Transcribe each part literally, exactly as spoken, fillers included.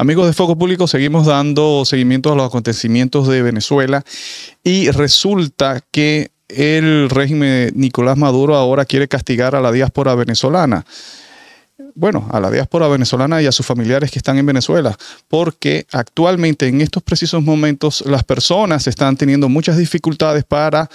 Amigos de Foco Público, seguimos dando seguimiento a los acontecimientos de Venezuela y resulta que el régimen de Nicolás Maduro ahora quiere castigar a la diáspora venezolana. Bueno, a la diáspora venezolana y a sus familiares que están en Venezuela, porque actualmente en estos precisos momentos las personas están teniendo muchas dificultades para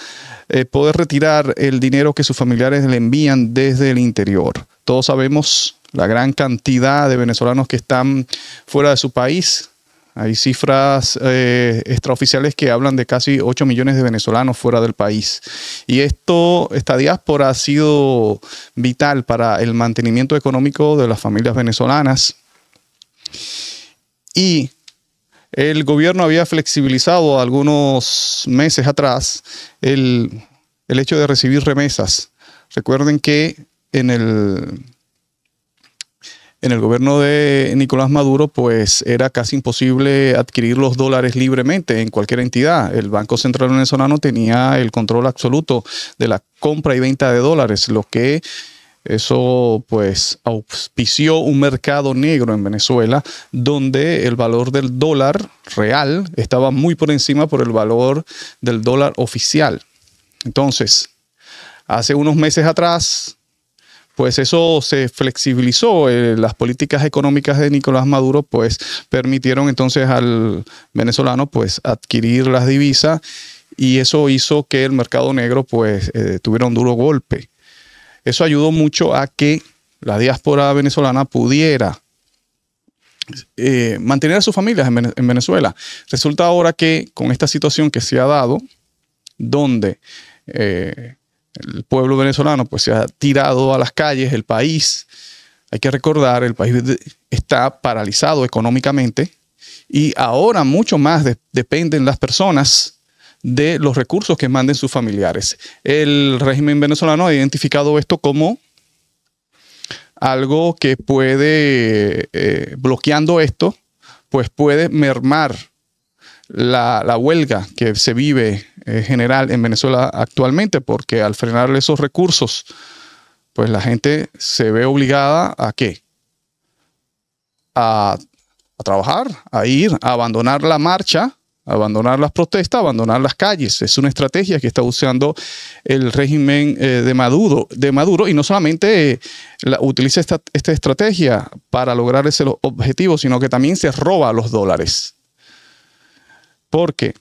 eh, poder retirar el dinero que sus familiares le envían desde el interior. Todos sabemos la gran cantidad de venezolanos que están fuera de su país. Hay cifras eh, extraoficiales que hablan de casi ocho millones de venezolanos fuera del país. Y esto, esta diáspora ha sido vital para el mantenimiento económico de las familias venezolanas. Y el gobierno había flexibilizado algunos meses atrás el, el hecho de recibir remesas. Recuerden que en el... En el gobierno de Nicolás Maduro, pues era casi imposible adquirir los dólares libremente en cualquier entidad. El Banco Central Venezolano tenía el control absoluto de la compra y venta de dólares, lo que eso pues auspició un mercado negro en Venezuela, donde el valor del dólar real estaba muy por encima por el valor del dólar oficial. Entonces, hace unos meses atrás, pues eso se flexibilizó. Las políticas económicas de Nicolás Maduro pues permitieron entonces al venezolano pues adquirir las divisas, y eso hizo que el mercado negro pues eh, tuviera un duro golpe. Eso ayudó mucho a que la diáspora venezolana pudiera eh, mantener a sus familias en Venezuela. Resulta ahora que con esta situación que se ha dado, donde eh, el pueblo venezolano pues se ha tirado a las calles, el país, hay que recordar, el país está paralizado económicamente y ahora mucho más de, dependen las personas de los recursos que manden sus familiares. El régimen venezolano ha identificado esto como algo que puede, eh, bloqueando esto, pues puede mermar la, la huelga que se vive en general en Venezuela actualmente, porque al frenarle esos recursos, pues la gente se ve obligada ¿a qué? A, a trabajar, a ir, a abandonar la marcha, a abandonar las protestas, a abandonar las calles. Es una estrategia que está usando el régimen eh, de, Maduro, de Maduro, y no solamente eh, la, utiliza esta, esta estrategia para lograr ese objetivo, sino que también se roba los dólares. Porque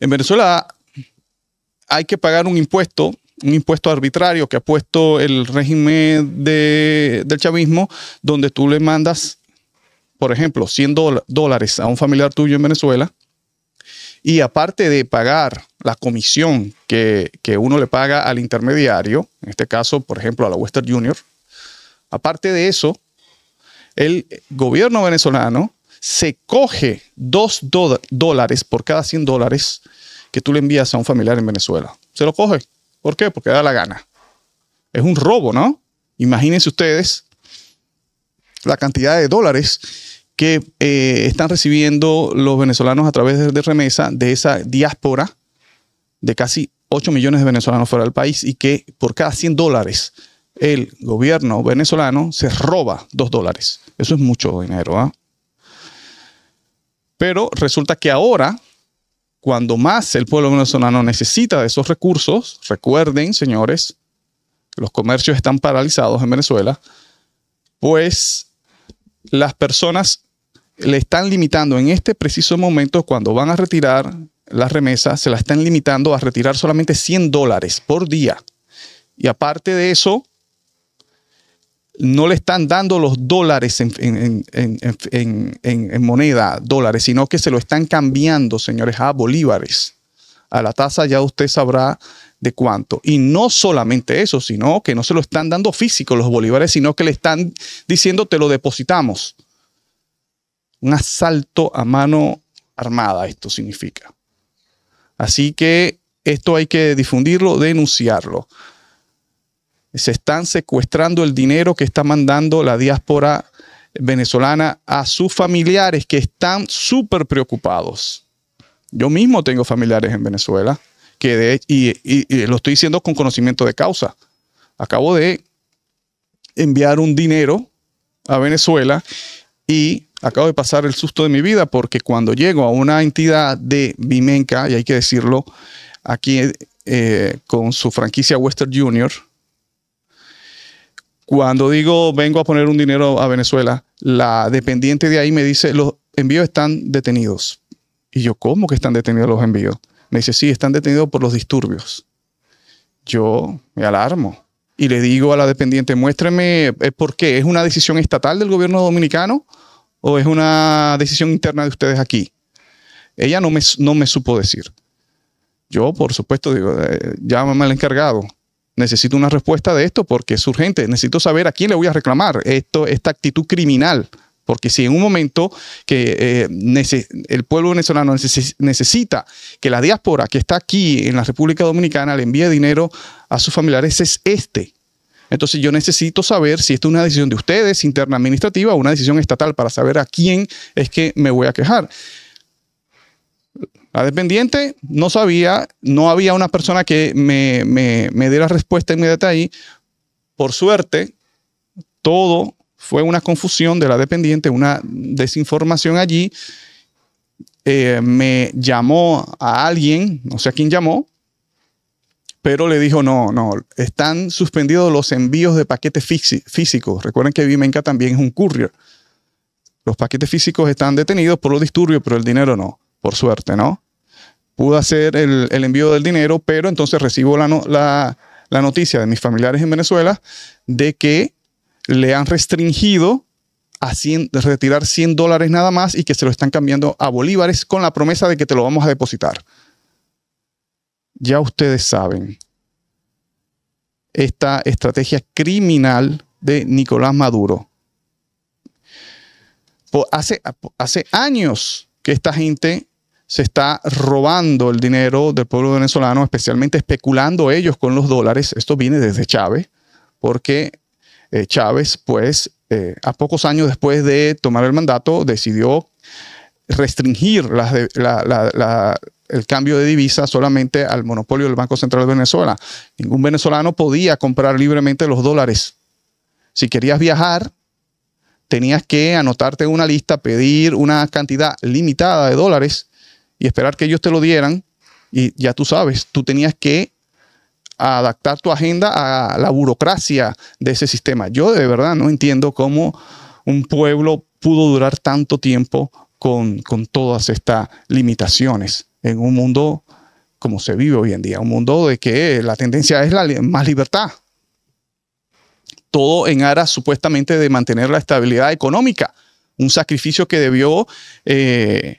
en Venezuela hay que pagar un impuesto, un impuesto arbitrario que ha puesto el régimen de, del chavismo, donde tú le mandas, por ejemplo, cien dólares a un familiar tuyo en Venezuela, y aparte de pagar la comisión que, que uno le paga al intermediario, en este caso, por ejemplo, a la Western Junior, aparte de eso, el gobierno venezolano se coge dos dólares por cada cien dólares que tú le envías a un familiar en Venezuela. Se lo coge. ¿Por qué? Porque da la gana. Es un robo, ¿no? Imagínense ustedes la cantidad de dólares que eh, están recibiendo los venezolanos a través de, de remesa de esa diáspora de casi ocho millones de venezolanos fuera del país, y que por cada cien dólares el gobierno venezolano se roba dos dólares. Eso es mucho dinero, ¿ah? ¿eh? Pero resulta que ahora, cuando más el pueblo venezolano necesita de esos recursos, recuerden, señores, los comercios están paralizados en Venezuela, pues las personas le están limitando en este preciso momento, cuando van a retirar las remesas, se las están limitando a retirar solamente cien dólares por día. Y aparte de eso, no le están dando los dólares en, en, en, en, en, en moneda, dólares, sino que se lo están cambiando, señores, a bolívares. A la tasa ya usted sabrá de cuánto. Y no solamente eso, sino que no se lo están dando físico los bolívares, sino que le están diciendo te lo depositamos. Un asalto a mano armada esto significa. Así que esto hay que difundirlo, denunciarlo. Se están secuestrando el dinero que está mandando la diáspora venezolana a sus familiares, que están súper preocupados. Yo mismo tengo familiares en Venezuela que de, y, y, y lo estoy diciendo con conocimiento de causa. Acabo de enviar un dinero a Venezuela y acabo de pasar el susto de mi vida, porque cuando llego a una entidad de Vimenca, y hay que decirlo aquí eh, con su franquicia Western Junior, cuando digo vengo a poner un dinero a Venezuela, la dependiente de ahí me dice los envíos están detenidos. Y yo, ¿cómo que están detenidos los envíos? Me dice, sí, están detenidos por los disturbios. Yo me alarmo y le digo a la dependiente, muéstrame por qué. ¿Es una decisión estatal del gobierno dominicano o es una decisión interna de ustedes aquí? Ella no me, no me supo decir. Yo, por supuesto, digo, eh, llámame al encargado. Necesito una respuesta de esto porque es urgente. Necesito saber a quién le voy a reclamar esto, esta actitud criminal. Porque si en un momento que eh, el pueblo venezolano neces necesita que la diáspora que está aquí en la República Dominicana le envíe dinero a sus familiares, es este. Entonces yo necesito saber si esta es una decisión de ustedes, interna administrativa, o una decisión estatal, para saber a quién es que me voy a quejar. La dependiente no sabía, no había una persona que me, me, me diera respuesta inmediata ahí. Por suerte, todo... fue una confusión de la dependiente, una desinformación allí. Eh, me llamó a alguien, no sé a quién llamó, pero le dijo, no, no, están suspendidos los envíos de paquetes físicos. Recuerden que Vimenca también es un courier. Los paquetes físicos están detenidos por los disturbios, pero el dinero no, por suerte, ¿no? Pude hacer el, el envío del dinero, pero entonces recibo la, no, la, la noticia de mis familiares en Venezuela de que le han restringido a cien, retirar cien dólares nada más y que se lo están cambiando a bolívares con la promesa de que te lo vamos a depositar. Ya ustedes saben esta estrategia criminal de Nicolás Maduro. Por hace, hace años que esta gente se está robando el dinero del pueblo venezolano, especialmente especulando ellos con los dólares. Esto viene desde Chávez, porque... Eh, Chávez, pues, eh, a pocos años después de tomar el mandato, decidió restringir la, la, la, la, el cambio de divisa solamente al monopolio del Banco Central de Venezuela. Ningún venezolano podía comprar libremente los dólares. Si querías viajar, tenías que anotarte en una lista, pedir una cantidad limitada de dólares y esperar que ellos te lo dieran. Y ya tú sabes, tú tenías que a adaptar tu agenda a la burocracia de ese sistema. Yo de verdad no entiendo cómo un pueblo pudo durar tanto tiempo con, con todas estas limitaciones en un mundo como se vive hoy en día, un mundo de que la tendencia es la más libertad. Todo en aras supuestamente de mantener la estabilidad económica, un sacrificio que debió eh,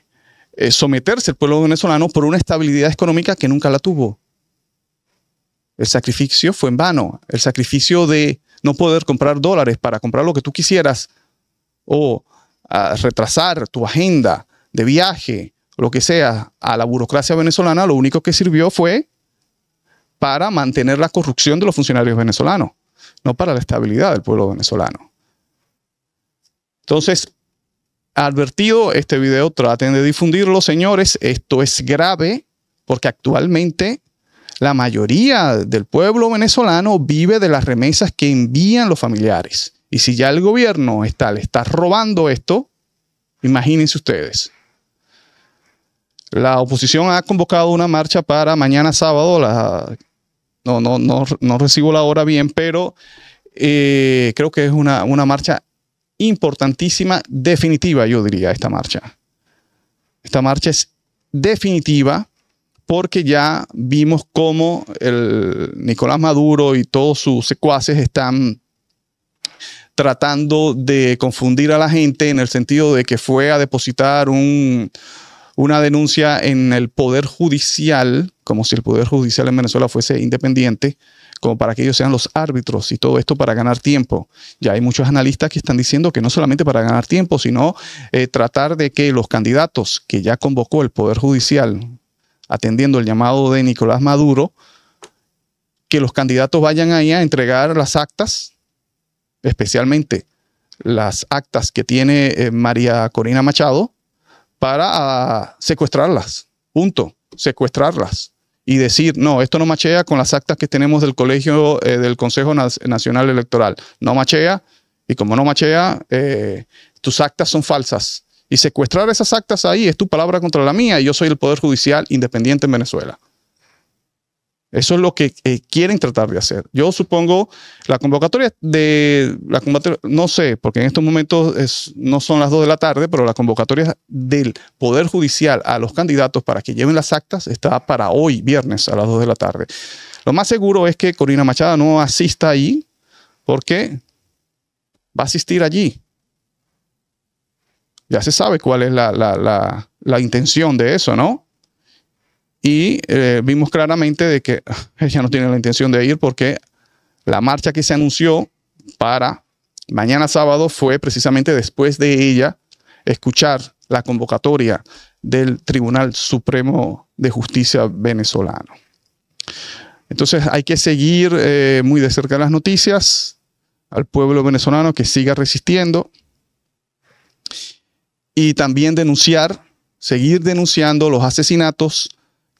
someterse el pueblo venezolano por una estabilidad económica que nunca la tuvo. El sacrificio fue en vano. El sacrificio de no poder comprar dólares para comprar lo que tú quisieras o a retrasar tu agenda de viaje, lo que sea, a la burocracia venezolana, lo único que sirvió fue para mantener la corrupción de los funcionarios venezolanos, no para la estabilidad del pueblo venezolano. Entonces, advertido este video, traten de difundirlo, señores. Esto es grave porque actualmente... la mayoría del pueblo venezolano vive de las remesas que envían los familiares. Y si ya el gobierno está, le está robando esto, imagínense ustedes. La oposición ha convocado una marcha para mañana sábado. La, no, no, no, no recibo la hora bien, pero eh, creo que es una, una marcha importantísima, definitiva, yo diría, esta marcha. Esta marcha es definitiva, porque ya vimos cómo el Nicolás Maduro y todos sus secuaces están tratando de confundir a la gente en el sentido de que fue a depositar un, una denuncia en el Poder Judicial, como si el Poder Judicial en Venezuela fuese independiente, como para que ellos sean los árbitros y todo esto para ganar tiempo. Ya hay muchos analistas que están diciendo que no solamente para ganar tiempo, sino eh, tratar de que los candidatos que ya convocó el Poder Judicial, atendiendo el llamado de Nicolás Maduro, que los candidatos vayan ahí a entregar las actas, especialmente las actas que tiene eh, María Corina Machado, para uh, secuestrarlas, punto, secuestrarlas y decir, no, esto no machea con las actas que tenemos del colegio eh, del Consejo Nacional Electoral, no machea, y como no machea, eh, tus actas son falsas. Y secuestrar esas actas ahí es tu palabra contra la mía y yo soy el Poder Judicial Independiente en Venezuela. Eso es lo que eh, quieren tratar de hacer. Yo supongo la convocatoria de la convocatoria, no sé, porque en estos momentos es, no son las dos de la tarde, pero la convocatoria del Poder Judicial a los candidatos para que lleven las actas está para hoy, viernes, a las dos de la tarde. Lo más seguro es que Corina Machado no asista ahí, porque va a asistir allí. Ya se sabe cuál es la, la, la, la intención de eso, ¿no? Y eh, vimos claramente de que ella no tiene la intención de ir, porque la marcha que se anunció para mañana sábado fue precisamente después de ella escuchar la convocatoria del Tribunal Supremo de Justicia venezolano. Entonces hay que seguir eh, muy de cerca las noticias, al pueblo venezolano que siga resistiendo y también denunciar, seguir denunciando los asesinatos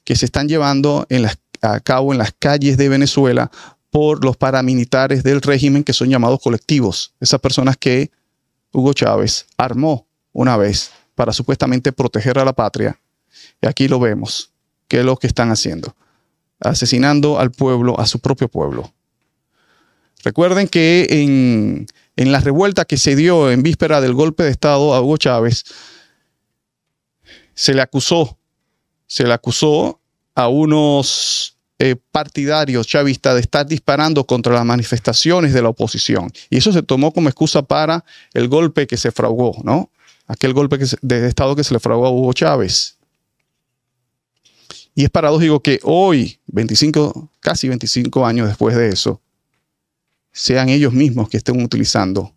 que se están llevando en las, a cabo en las calles de Venezuela por los paramilitares del régimen, que son llamados colectivos. Esas personas que Hugo Chávez armó una vez para supuestamente proteger a la patria. Y aquí lo vemos, que es lo que están haciendo. Asesinando al pueblo, a su propio pueblo. Recuerden que en, en la revuelta que se dio en víspera del golpe de Estado a Hugo Chávez, se le acusó Se le acusó a unos eh, partidarios chavistas de estar disparando contra las manifestaciones de la oposición. Y eso se tomó como excusa para el golpe que se fraguó, ¿no? Aquel golpe que se, de Estado que se le fraguó a Hugo Chávez. Y es paradójico que hoy, veinticinco, casi veinticinco años después de eso, sean ellos mismos que estén utilizando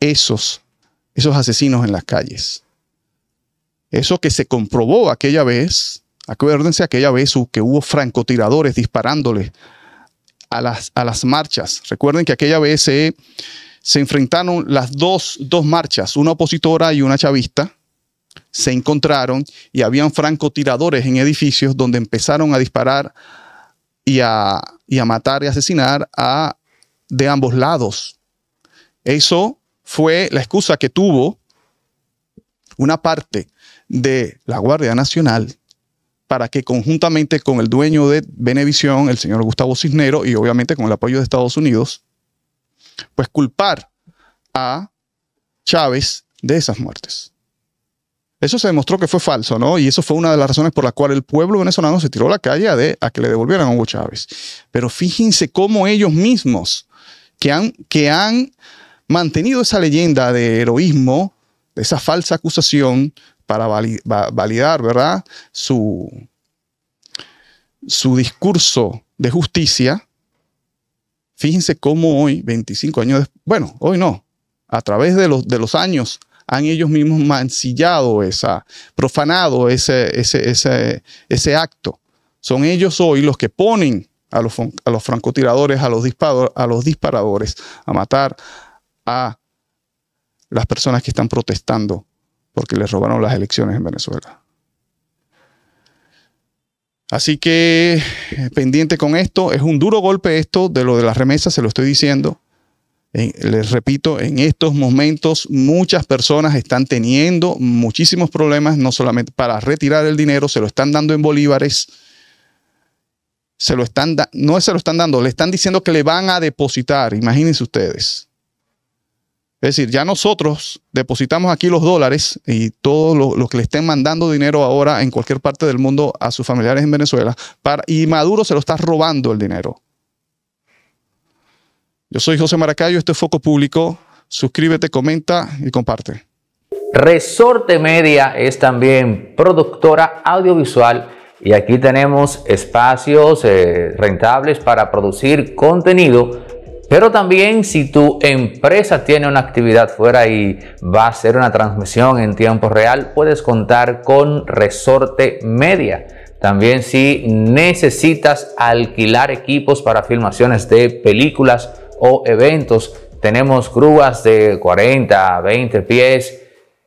esos, esos asesinos en las calles. Eso que se comprobó aquella vez, acuérdense aquella vez que hubo francotiradores disparándole a las, a las marchas. Recuerden que aquella vez se, se enfrentaron las dos, dos marchas, una opositora y una chavista. Se encontraron y habían francotiradores en edificios donde empezaron a disparar y a, y a matar y asesinar a, de ambos lados. Eso fue la excusa que tuvo una parte de la Guardia Nacional para que, conjuntamente con el dueño de Venevisión, el señor Gustavo Cisneros, y obviamente con el apoyo de Estados Unidos, pues culpar a Chávez de esas muertes. Eso se demostró que fue falso, ¿no? Y eso fue una de las razones por la cual el pueblo venezolano se tiró a la calle a, de, a que le devolvieran a Hugo Chávez. Pero fíjense cómo ellos mismos, que han, que han mantenido esa leyenda de heroísmo, de esa falsa acusación, para validar, ¿verdad?, su, su discurso de justicia. Fíjense cómo hoy, veinticinco años después, bueno, hoy no, a través de los, de los años, han ellos mismos mancillado esa, profanado ese, ese, ese, ese acto. Son ellos hoy los que ponen a los, a los francotiradores, a los, disparo, a los disparadores, a matar a las personas que están protestando porque les robaron las elecciones en Venezuela. Así que, pendiente con esto, es un duro golpe esto de lo de las remesas, se lo estoy diciendo. Les repito, en estos momentos muchas personas están teniendo muchísimos problemas, no solamente para retirar el dinero, se lo están dando en bolívares, se lo están da- no se lo están dando, le están diciendo que le van a depositar, imagínense ustedes. Es decir, ya nosotros depositamos aquí los dólares y todos los lo que le estén mandando dinero ahora en cualquier parte del mundo a sus familiares en Venezuela, para, y Maduro se lo está robando el dinero. Yo soy José Maracayo, esto es Foco Público. Suscríbete, comenta y comparte. Resorte Media es también productora audiovisual y aquí tenemos espacios eh, rentables para producir contenido. Pero también si tu empresa tiene una actividad fuera y va a hacer una transmisión en tiempo real, puedes contar con Resorte Media. También si necesitas alquilar equipos para filmaciones de películas o eventos, tenemos grúas de cuarenta, veinte pies,